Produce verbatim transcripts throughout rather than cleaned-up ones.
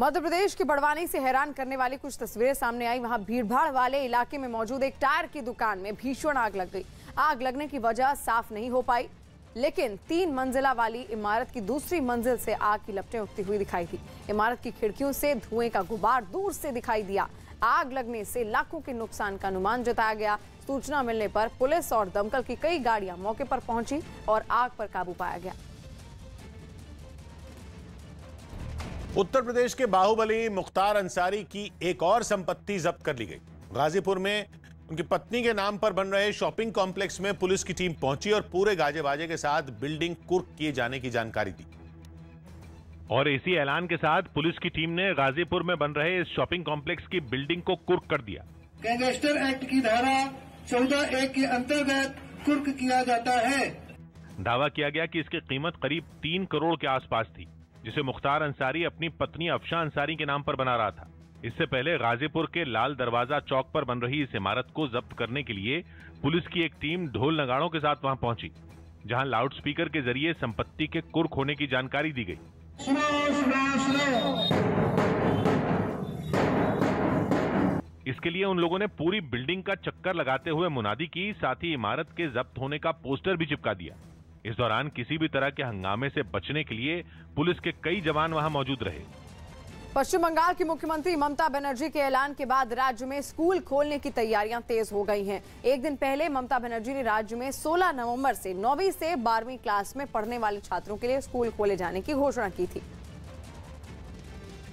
मध्य प्रदेश के बड़वानी से हैरान करने वाली कुछ तस्वीरें सामने आई। वहां भीड़भाड़ वाले इलाके में मौजूद एक टायर की दुकान में भीषण आग लग गई। आग लगने की वजह साफ नहीं हो पाई, लेकिन तीन मंजिला वाली इमारत की दूसरी मंजिल से आग की लपटें उठती हुई दिखाई दी। इमारत की खिड़कियों से धुएं का गुबार दूर से दिखाई दिया। आग लगने से लाखों के नुकसान का अनुमान जताया गया। सूचना मिलने पर पुलिस और दमकल की कई गाड़ियां मौके पर पहुंची और आग पर काबू पाया गया। उत्तर प्रदेश के बाहुबली मुख्तार अंसारी की एक और संपत्ति जब्त कर ली गई। गाजीपुर में उनकी पत्नी के नाम पर बन रहे शॉपिंग कॉम्प्लेक्स में पुलिस की टीम पहुंची और पूरे गाजे बाजे के साथ बिल्डिंग कुर्क किए जाने की जानकारी दी। और इसी ऐलान के साथ पुलिस की टीम ने गाजीपुर में बन रहे इस शॉपिंग कॉम्प्लेक्स की बिल्डिंग को कुर्क कर दिया। गैंगस्टर एक्ट की धारा चौदह ए के अंतर्गत कुर्क किया जाता है। दावा किया गया कि इसकी कीमत करीब तीन करोड़ के आसपास थी, जिसे मुख्तार अंसारी अपनी पत्नी अफशान अंसारी के नाम पर बना रहा था। इससे पहले गाजीपुर के लाल दरवाजा चौक पर बन रही इस इमारत को जब्त करने के लिए पुलिस की एक टीम ढोल नगाड़ों के साथ वहां पहुंची, जहां लाउडस्पीकर के जरिए संपत्ति के कुर्क होने की जानकारी दी गई। सुनो, सुनो, सुनो। इसके लिए उन लोगों ने पूरी बिल्डिंग का चक्कर लगाते हुए मुनादी की, साथ ही इमारत के जब्त होने का पोस्टर भी चिपका दिया। इस दौरान किसी भी तरह के हंगामे से बचने के लिए पुलिस के कई जवान वहां मौजूद रहे। पश्चिम बंगाल की मुख्यमंत्री ममता बनर्जी के ऐलान के बाद राज्य में स्कूल खोलने की तैयारियां तेज हो गई हैं। एक दिन पहले ममता बनर्जी ने राज्य में सोलह नवंबर से नौवीं से बारहवीं क्लास में पढ़ने वाले छात्रों के लिए स्कूल खोले जाने की घोषणा की थी,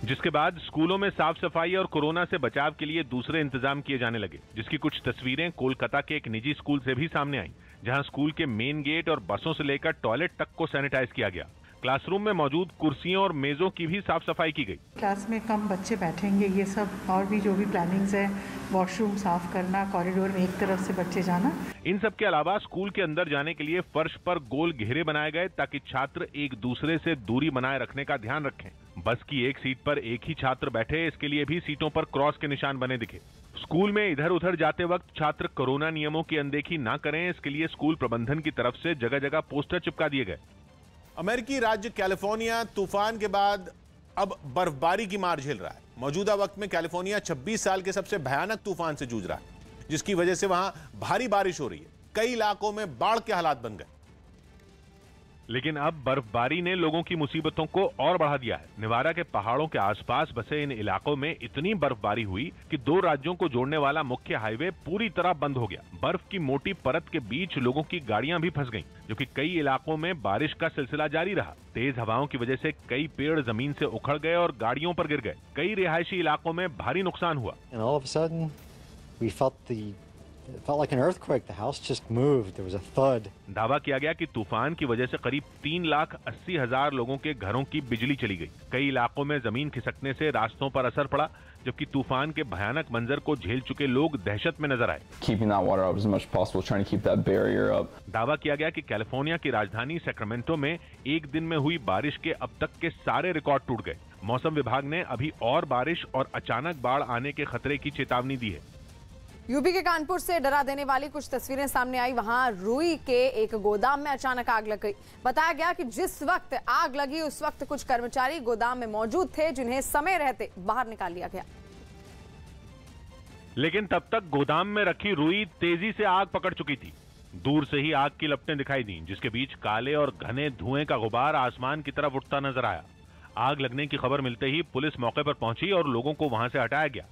जिसके बाद स्कूलों में साफ सफाई और कोरोना से बचाव के लिए दूसरे इंतजाम किए जाने लगे, जिसकी कुछ तस्वीरें कोलकाता के एक निजी स्कूल से भी सामने आई, जहाँ स्कूल के मेन गेट और बसों से लेकर टॉयलेट तक को सैनिटाइज किया गया। क्लासरूम में मौजूद कुर्सियों और मेजों की भी साफ सफाई की गई। क्लास में कम बच्चे बैठेंगे, ये सब और भी जो भी प्लानिंग्स है, वॉशरूम साफ करना, कॉरिडोर में एक तरफ से बच्चे जाना। इन सब के अलावा स्कूल के अंदर जाने के लिए फर्श पर गोल घेरे बनाए गए, ताकि छात्र एक दूसरे से दूरी बनाए रखने का ध्यान रखें। बस की एक सीट पर एक ही छात्र बैठे, इसके लिए भी सीटों पर क्रॉस के निशान बने दिखे। स्कूल में इधर उधर जाते वक्त छात्र कोरोना नियमों की अनदेखी न करें, इसके लिए स्कूल प्रबंधन की तरफ से जगह जगह पोस्टर चिपका दिए गए। अमेरिकी राज्य कैलिफोर्निया तूफान के बाद अब बर्फबारी की मार झेल रहा है। मौजूदा वक्त में कैलिफोर्निया छब्बीस साल के सबसे भयानक तूफान से जूझ रहा है, जिसकी वजह से वहां भारी बारिश हो रही है। कई इलाकों में बाढ़ के हालात बन गए, लेकिन अब बर्फबारी ने लोगों की मुसीबतों को और बढ़ा दिया है। नेवारा के पहाड़ों के आसपास बसे इन इलाकों में इतनी बर्फबारी हुई कि दो राज्यों को जोड़ने वाला मुख्य हाईवे पूरी तरह बंद हो गया। बर्फ की मोटी परत के बीच लोगों की गाड़ियां भी फंस गईं, जो कि कई इलाकों में बारिश का सिलसिला जारी रहा। तेज हवाओं की वजह से कई पेड़ जमीन से उखड़ गए और गाड़ियों पर गिर गए। कई रिहायशी इलाकों में भारी नुकसान हुआ। And all of a sudden, we felt the, it felt like an earthquake. The house just moved. There was a thud. दावा किया गया कि तूफान की वजह से करीब तीन लाख अस्सी हजार लोगों के घरों की बिजली चली गई। कई इलाकों में जमीन खिसकने से रास्तों पर असर पड़ा, जबकि तूफान के भयानक मंजर को झेल चुके लोग दहशत में नजर आए। दावा किया गया कि कैलिफोर्निया की राजधानी सैक्रामेंटो में एक दिन में हुई बारिश के अब तक के सारे रिकॉर्ड टूट गए। मौसम विभाग ने अभी और बारिश और अचानक बाढ़ आने के खतरे की चेतावनी दी है। यूपी के कानपुर से डरा देने वाली कुछ तस्वीरें सामने आई। वहां रूई के एक गोदाम में अचानक आग लग गई। बताया गया कि जिस वक्त आग लगी उस वक्त कुछ कर्मचारी गोदाम में मौजूद थे, जिन्हें समय रहते बाहर निकाल लिया गया, लेकिन तब तक गोदाम में रखी रूई तेजी से आग पकड़ चुकी थी। दूर से ही आग की लपटें दिखाई दी, जिसके बीच काले और घने धुएं का गुबार आसमान की तरफ उठता नजर आया। आग लगने की खबर मिलते ही पुलिस मौके पर पहुंची और लोगों को वहां से हटाया गया।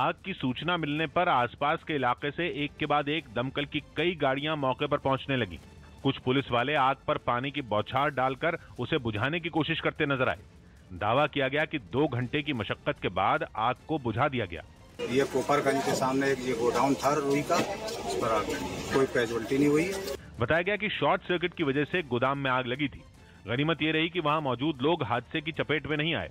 आग की सूचना मिलने पर आसपास के इलाके से एक के बाद एक दमकल की कई गाड़ियां मौके पर पहुंचने लगी। कुछ पुलिस वाले आग पर पानी की बौछार डालकर उसे बुझाने की कोशिश करते नजर आए। दावा किया गया कि दो घंटे की मशक्कत के बाद आग को बुझा दिया गया। ये कोपरगंज के सामने एक ये गोडाउन था रूई का, उस पर आग लगी, कोई कैजुअल्टी नहीं हुई। बताया गया कि शॉर्ट सर्किट की वजह से गोदाम में आग लगी थी। गनीमत ये रही कि वहाँ मौजूद लोग हादसे की चपेट में नहीं आए।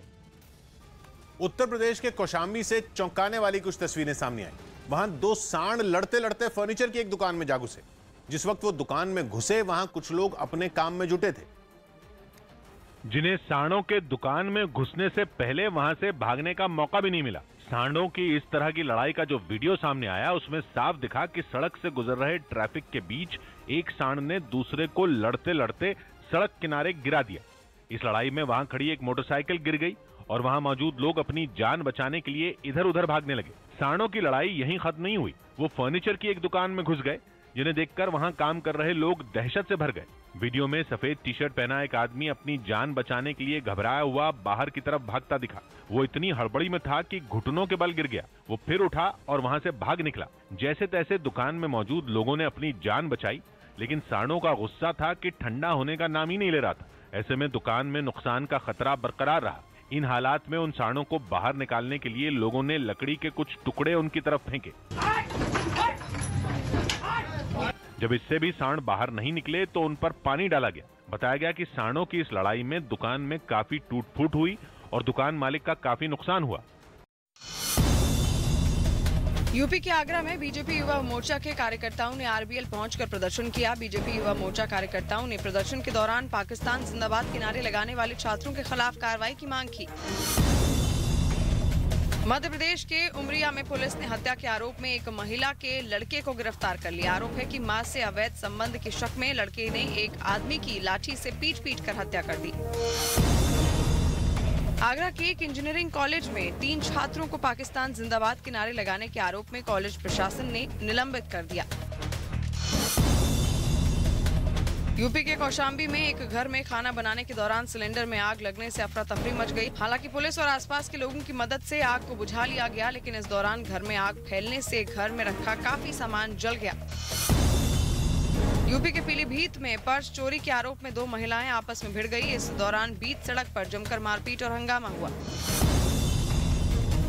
उत्तर प्रदेश के कौशाम्बी से चौंकाने वाली कुछ तस्वीरें सामने आई। वहां दो सांड लड़ते लड़ते फर्नीचर की एक दुकान में जा घुसे। जिस वक्त वो दुकान में घुसे, वहां कुछ लोग अपने काम में जुटे थे, जिन्हें सांडों के दुकान में घुसने से पहले वहां से भागने का मौका भी नहीं मिला। सांडों की इस तरह की लड़ाई का जो वीडियो सामने आया, उसमें साफ दिखा कि सड़क से गुजर रहे ट्रैफिक के बीच एक सांड ने दूसरे को लड़ते लड़ते सड़क किनारे गिरा दिया। इस लड़ाई में वहां खड़ी एक मोटरसाइकिल गिर गई और वहां मौजूद लोग अपनी जान बचाने के लिए इधर उधर भागने लगे। सांडों की लड़ाई यहीं खत्म नहीं हुई, वो फर्नीचर की एक दुकान में घुस गए, जिन्हें देखकर वहां काम कर रहे लोग दहशत से भर गए। वीडियो में सफेद टी शर्ट पहना एक आदमी अपनी जान बचाने के लिए घबराया हुआ बाहर की तरफ भागता दिखा। वो इतनी हड़बड़ी में था कि घुटनों के बल गिर गया। वो फिर उठा और वहां से भाग निकला। जैसे तैसे दुकान में मौजूद लोगों ने अपनी जान बचाई, लेकिन सांडों का गुस्सा था कि ठंडा होने का नाम ही नहीं ले रहा था। ऐसे में दुकान में नुकसान का खतरा बरकरार रहा। इन हालात में उन सांडों को बाहर निकालने के लिए लोगों ने लकड़ी के कुछ टुकड़े उनकी तरफ फेंके। जब इससे भी सांड बाहर नहीं निकले तो उन पर पानी डाला गया। बताया गया कि सांडों की इस लड़ाई में दुकान में काफी टूट फूट हुई और दुकान मालिक का काफी नुकसान हुआ। यूपी के आगरा में बीजेपी युवा मोर्चा के कार्यकर्ताओं ने आरबीएल पहुंचकर प्रदर्शन किया। बीजेपी युवा मोर्चा कार्यकर्ताओं ने प्रदर्शन के दौरान पाकिस्तान जिंदाबाद के नारे लगाने वाले छात्रों के खिलाफ कार्रवाई की मांग की। मध्य प्रदेश के उमरिया में पुलिस ने हत्या के आरोप में एक महिला के लड़के को गिरफ्तार कर लिया। आरोप है कि मां से अवैध संबंध के शक में लड़के ने एक आदमी की लाठी से पीट पीट कर हत्या कर दी। आगरा के एक इंजीनियरिंग कॉलेज में तीन छात्रों को पाकिस्तान जिंदाबाद के नारे लगाने के आरोप में कॉलेज प्रशासन ने निलंबित कर दिया। यूपी के कौशाम्बी में एक घर में खाना बनाने के दौरान सिलेंडर में आग लगने से अफरा तफरी मच गई। हालांकि पुलिस और आसपास के लोगों की मदद से आग को बुझा लिया गया, लेकिन इस दौरान घर में आग फैलने से घर में रखा काफी सामान जल गया। यूपी के पीलीभीत में पर्स चोरी के आरोप में दो महिलाएं आपस में भिड़ गई। इस दौरान बीच सड़क पर जमकर मारपीट और हंगामा हुआ।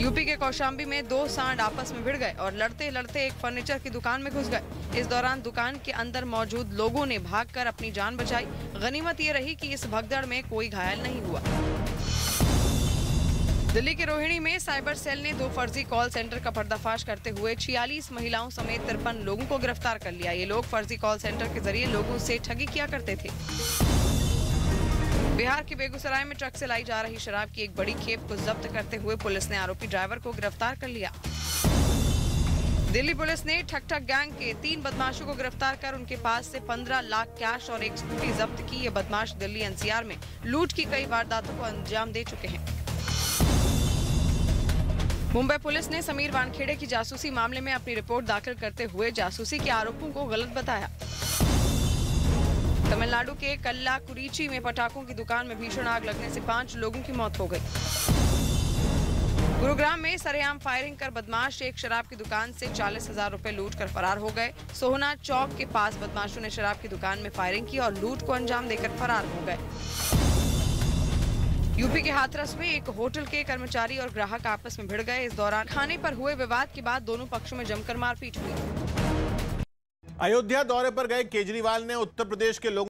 यूपी के कौशाम्बी में दो सांड आपस में भिड़ गए और लड़ते लड़ते एक फर्नीचर की दुकान में घुस गए। इस दौरान दुकान के अंदर मौजूद लोगों ने भागकर अपनी जान बचाई। गनीमत ये रही कि इस भगदड़ में कोई घायल नहीं हुआ। दिल्ली के रोहिणी में साइबर सेल ने दो फर्जी कॉल सेंटर का पर्दाफाश करते हुए छियालीस महिलाओं समेत तिरपन लोगों को गिरफ्तार कर लिया। ये लोग फर्जी कॉल सेंटर के जरिए लोगों से ठगी किया करते थे। बिहार के बेगूसराय में ट्रक से लाई जा रही शराब की एक बड़ी खेप को जब्त करते हुए पुलिस ने आरोपी ड्राइवर को गिरफ्तार कर लिया। दिल्ली पुलिस ने ठक ठक गैंग के तीन बदमाशों को गिरफ्तार कर उनके पास से पंद्रह लाख कैश और एक स्कूटी जब्त की। ये बदमाश दिल्ली एनसीआर में लूट की कई वारदातों को अंजाम दे चुके हैं। मुंबई पुलिस ने समीर वानखेड़े की जासूसी मामले में अपनी रिपोर्ट दाखिल करते हुए जासूसी के आरोपों को गलत बताया। तमिलनाडु के कल्लाकुरीची में पटाखों की दुकान में भीषण आग लगने से पांच लोगों की मौत हो गई। गुरुग्राम में सरेआम फायरिंग कर बदमाश एक शराब की दुकान से चालीस हजार रूपए लूट कर फरार हो गए। सोहना चौक के पास बदमाशों ने शराब की दुकान में फायरिंग की और लूट को अंजाम देकर फरार हो गए। यूपी के हाथरस में एक होटल के कर्मचारी और ग्राहक आपस में भिड़ गए। इस दौरान खाने पर हुए विवाद के बाद दोनों पक्षों में जमकर मारपीट हुई। अयोध्या दौरे पर गए केजरीवाल ने उत्तर प्रदेश के लोगों